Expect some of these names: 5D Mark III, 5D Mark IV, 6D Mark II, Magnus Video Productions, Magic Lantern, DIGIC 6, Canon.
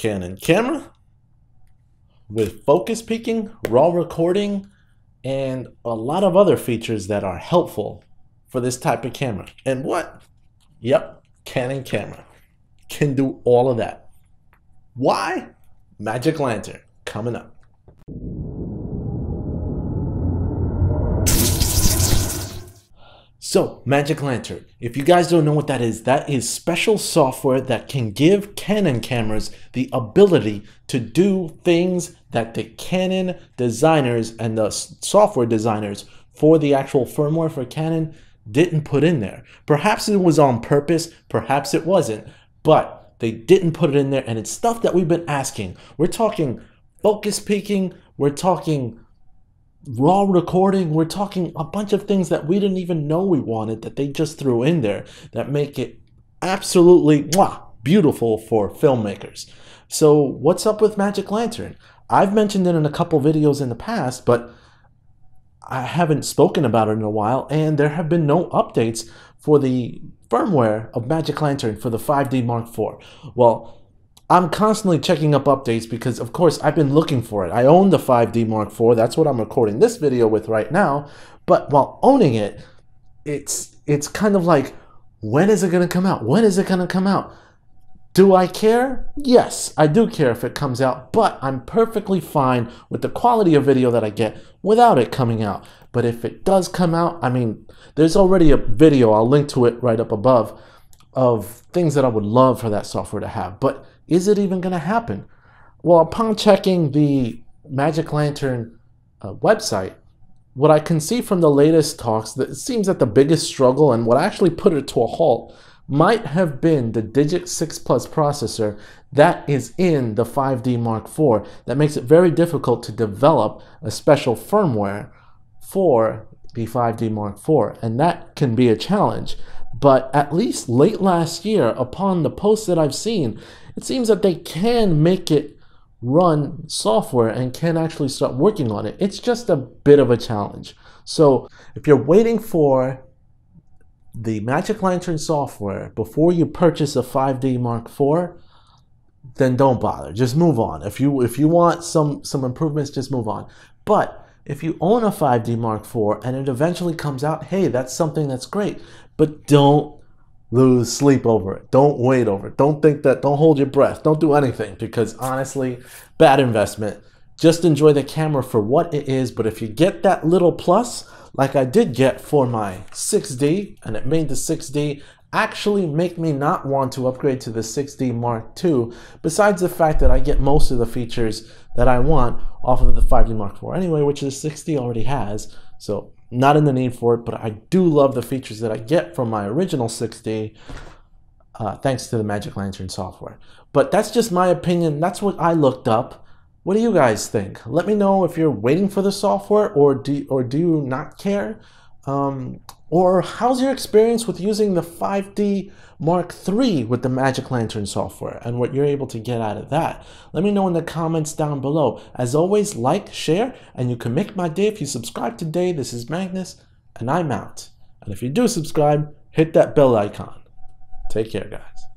Canon camera with focus peaking, raw recording, and a lot of other features that are helpful for this type of camera. And what? Yep, Canon camera can do all of that. Why? Magic Lantern coming up. So Magic Lantern, if you guys don't know what that is special software that can give Canon cameras the ability to do things that the Canon designers and the software designers for the actual firmware for Canon didn't put in there. Perhaps it was on purpose, perhaps it wasn't, but they didn't put it in there, and it's stuff that we've been asking. We're talking focus peaking, we're talking raw recording, we're talking a bunch of things that we didn't even know we wanted that they just threw in there that make it absolutely beautiful for filmmakers. So what's up with Magic Lantern? I've mentioned it in a couple videos in the past, but I haven't spoken about it in a while, and there have been no updates for the firmware of Magic Lantern for the 5D Mark IV. Well, I'm constantly checking up updates because, of course, I've been looking for it. I own the 5D Mark IV. That's what I'm recording this video with right now. But while owning it, it's kind of like, when is it going to come out? When is it going to come out? Do I care? Yes, I do care if it comes out, but I'm perfectly fine with the quality of video that I get without it coming out. But if it does come out, I mean, there's already a video, I'll link to it right up above, of things that I would love for that software to have. But is it even going to happen? Well, upon checking the Magic Lantern website, what I can see from the latest talks, that it seems that the biggest struggle and what actually put it to a halt might have been the DIGIC 6 Plus processor that is in the 5D Mark IV that makes it very difficult to develop a special firmware for the 5D Mark IV, and that can be a challenge. But at least late last year, upon the posts that I've seen, it seems that they can make it run software and can actually start working on it. It's just a bit of a challenge. So if you're waiting for the Magic Lantern software before you purchase a 5D Mark IV, then don't bother. Just move on. If you want some improvements, just move on. But if you own a 5D Mark IV and it eventually comes out, hey, that's something that's great. But don't lose sleep over it. Don't wait over it. Don't think that, don't hold your breath. Don't do anything, because honestly, bad investment. Just enjoy the camera for what it is. But if you get that little plus, like I did get for my 6D, and it made the 6D actually make me not want to upgrade to the 6D Mark II, besides the fact that I get most of the features that I want off of the 5D Mark IV anyway, which the 6D already has, so not in the need for it. But I do love the features that I get from my original 6D, thanks to the Magic Lantern software. But that's just my opinion. That's what I looked up. What do you guys think? Let me know if you're waiting for the software, or do you not care? Or how's your experience with using the 5D Mark III with the Magic Lantern software and what you're able to get out of that? Let me know in the comments down below. As always, like, share, and you can make my day if you subscribe today. This is Magnus, and I'm out. And if you do subscribe, hit that bell icon. Take care, guys.